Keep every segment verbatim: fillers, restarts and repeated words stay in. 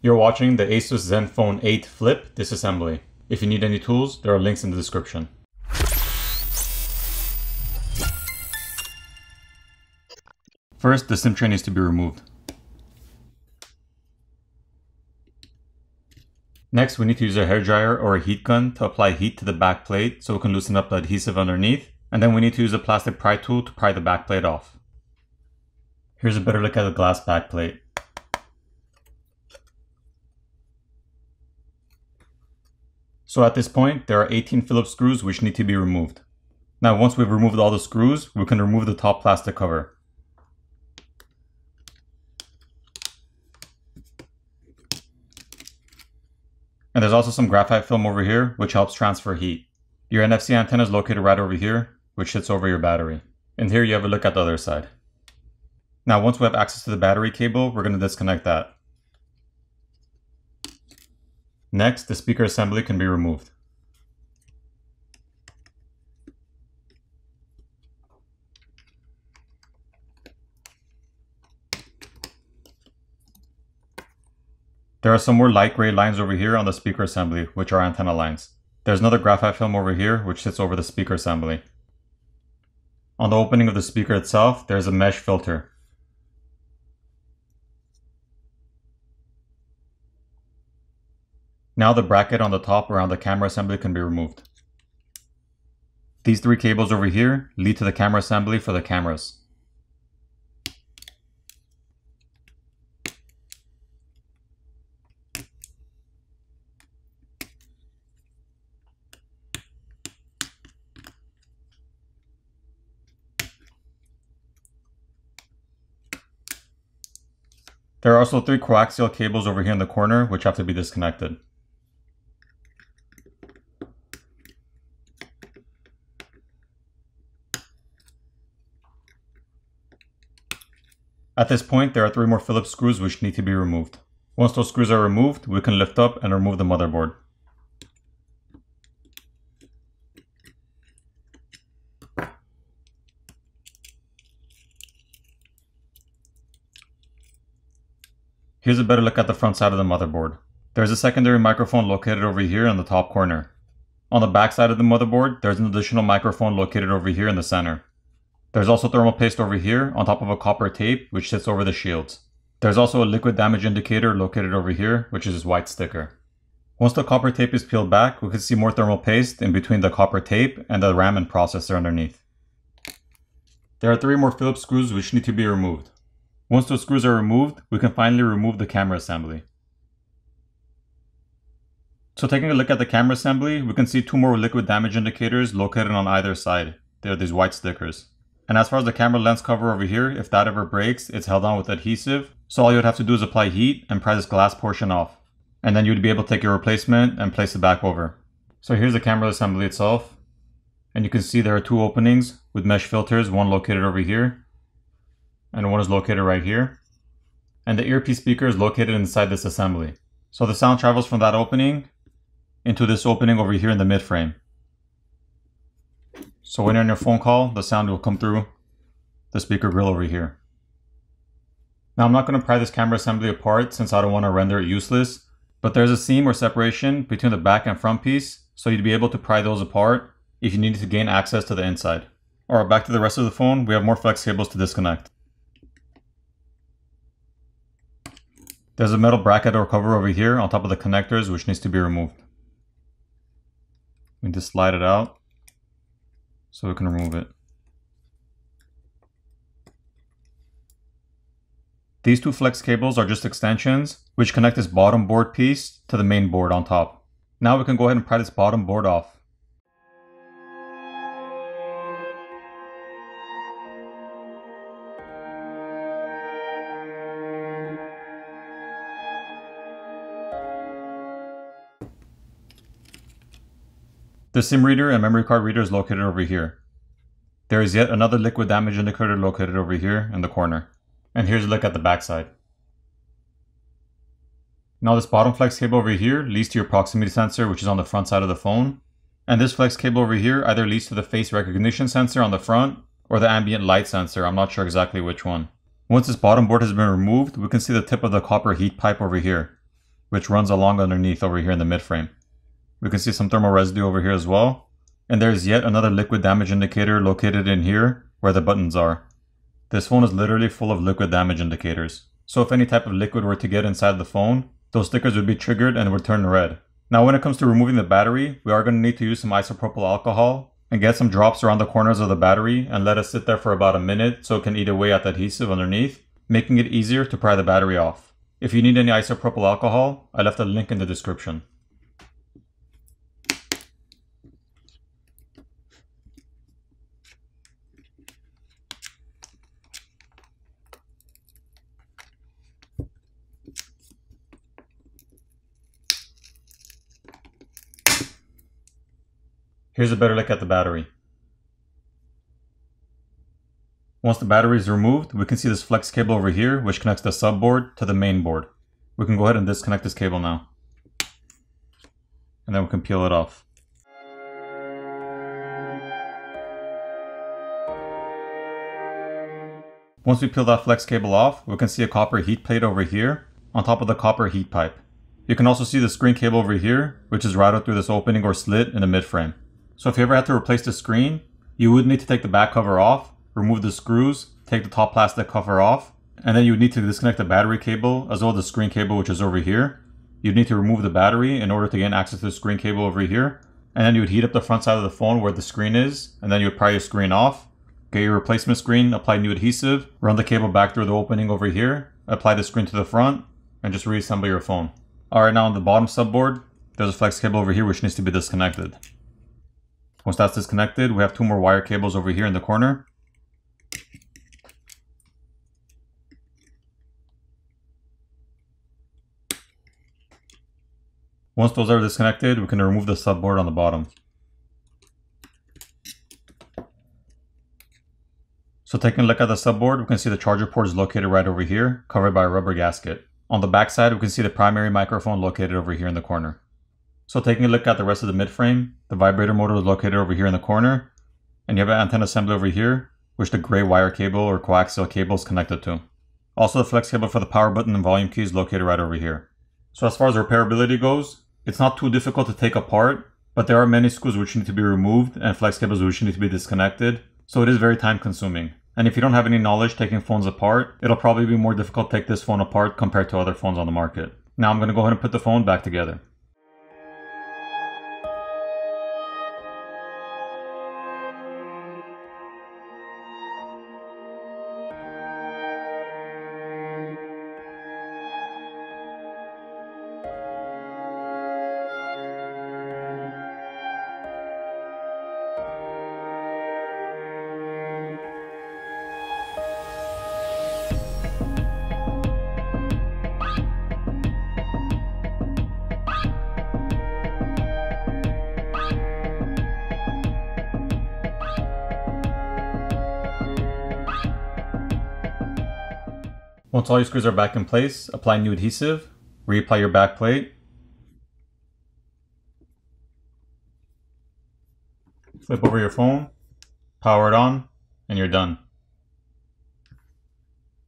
You're watching the Asus Zenfone eight Flip disassembly. If you need any tools, there are links in the description. First, the SIM tray needs to be removed. Next, we need to use a hairdryer or a heat gun to apply heat to the back plate so we can loosen up the adhesive underneath. And then we need to use a plastic pry tool to pry the back plate off. Here's a better look at the glass back plate. So at this point, there are eighteen Phillips screws which need to be removed. Now once we've removed all the screws, we can remove the top plastic cover. And there's also some graphite film over here which helps transfer heat. Your N F C antenna is located right over here, which sits over your battery. And here you have a look at the other side. Now once we have access to the battery cable, we're going to disconnect that. Next, the speaker assembly can be removed. There are some more light gray lines over here on the speaker assembly, which are antenna lines. There's another graphite film over here, which sits over the speaker assembly. On the opening of the speaker itself, there's a mesh filter. Now the bracket on the top around the camera assembly can be removed. These three cables over here lead to the camera assembly for the cameras. There are also three coaxial cables over here in the corner which have to be disconnected. At this point, there are three more Phillips screws which need to be removed. Once those screws are removed, we can lift up and remove the motherboard. Here's a better look at the front side of the motherboard. There's a secondary microphone located over here in the top corner. On the back side of the motherboard, there's an additional microphone located over here in the center. There's also thermal paste over here on top of a copper tape which sits over the shields. There's also a liquid damage indicator located over here, which is this white sticker. Once the copper tape is peeled back, we can see more thermal paste in between the copper tape and the RAM and processor underneath. There are three more Phillips screws which need to be removed. Once those screws are removed, we can finally remove the camera assembly. So taking a look at the camera assembly, we can see two more liquid damage indicators located on either side. They are these white stickers. And as far as the camera lens cover over here, if that ever breaks, it's held on with adhesive. So all you would have to do is apply heat and pry this glass portion off. And then you'd be able to take your replacement and place it back over. So here's the camera assembly itself. And you can see there are two openings with mesh filters, one located over here and one is located right here. And the earpiece speaker is located inside this assembly. So the sound travels from that opening into this opening over here in the mid-frame. So when you're on your phone call, the sound will come through the speaker grill over here. Now I'm not going to pry this camera assembly apart since I don't want to render it useless, but there's a seam or separation between the back and front piece, so you'd be able to pry those apart if you needed to gain access to the inside. Alright, back to the rest of the phone, we have more flex cables to disconnect. There's a metal bracket or cover over here on top of the connectors which needs to be removed. We just slide it out so we can remove it. These two flex cables are just extensions which connect this bottom board piece to the main board on top. Now we can go ahead and pry this bottom board off. The SIM reader and memory card reader is located over here. There is yet another liquid damage indicator located over here in the corner. And here's a look at the backside. Now this bottom flex cable over here leads to your proximity sensor which is on the front side of the phone. And this flex cable over here either leads to the face recognition sensor on the front or the ambient light sensor, I'm not sure exactly which one. Once this bottom board has been removed, we can see the tip of the copper heat pipe over here. which runs along underneath over here in the mid frame. We can see some thermal residue over here as well. And there's yet another liquid damage indicator located in here where the buttons are. This phone is literally full of liquid damage indicators. So if any type of liquid were to get inside the phone, those stickers would be triggered and would turn red. Now when it comes to removing the battery, we are going to need to use some isopropyl alcohol and get some drops around the corners of the battery and let it sit there for about a minute so it can eat away at the adhesive underneath, making it easier to pry the battery off. If you need any isopropyl alcohol, I left a link in the description. Here's a better look at the battery. Once the battery is removed, we can see this flex cable over here, which connects the subboard to the main board. We can go ahead and disconnect this cable now. And then we can peel it off. Once we peel that flex cable off, we can see a copper heat plate over here on top of the copper heat pipe. You can also see the screen cable over here, which is routed through this opening or slit in the mid frame. So if you ever had to replace the screen, you would need to take the back cover off, remove the screws, take the top plastic cover off, and then you would need to disconnect the battery cable as well as the screen cable, which is over here. You'd need to remove the battery in order to gain access to the screen cable over here, and then you would heat up the front side of the phone where the screen is, and then you would pry your screen off, get your replacement screen, apply new adhesive, run the cable back through the opening over here, apply the screen to the front, and just reassemble your phone. Alright, now on the bottom subboard, there's a flex cable over here which needs to be disconnected. Once that's disconnected, we have two more wire cables over here in the corner. Once those are disconnected, we can remove the subboard on the bottom. So taking a look at the subboard, we can see the charger port is located right over here, covered by a rubber gasket. On the back side, we can see the primary microphone located over here in the corner. So taking a look at the rest of the mid-frame, the vibrator motor is located over here in the corner, and you have an antenna assembly over here, which the gray wire cable or coaxial cable is connected to. Also, the flex cable for the power button and volume key is located right over here. So as far as repairability goes, it's not too difficult to take apart, but there are many screws which need to be removed and flex cables which need to be disconnected, so it is very time consuming. And if you don't have any knowledge taking phones apart, it'll probably be more difficult to take this phone apart compared to other phones on the market. Now I'm going to go ahead and put the phone back together. Once all your screws are back in place, apply new adhesive, reapply your back plate, flip over your phone, power it on, and you're done.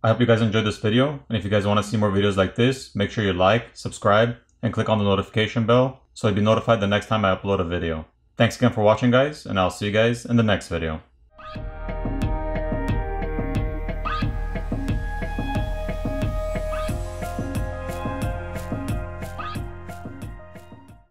I hope you guys enjoyed this video, and if you guys want to see more videos like this, make sure you like, subscribe, and click on the notification bell so you'll be notified the next time I upload a video. Thanks again for watching, guys, and I'll see you guys in the next video.